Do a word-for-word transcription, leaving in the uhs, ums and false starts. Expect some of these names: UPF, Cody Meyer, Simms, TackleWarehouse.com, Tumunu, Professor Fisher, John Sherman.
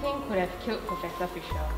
thing could have killed Professor Fisher.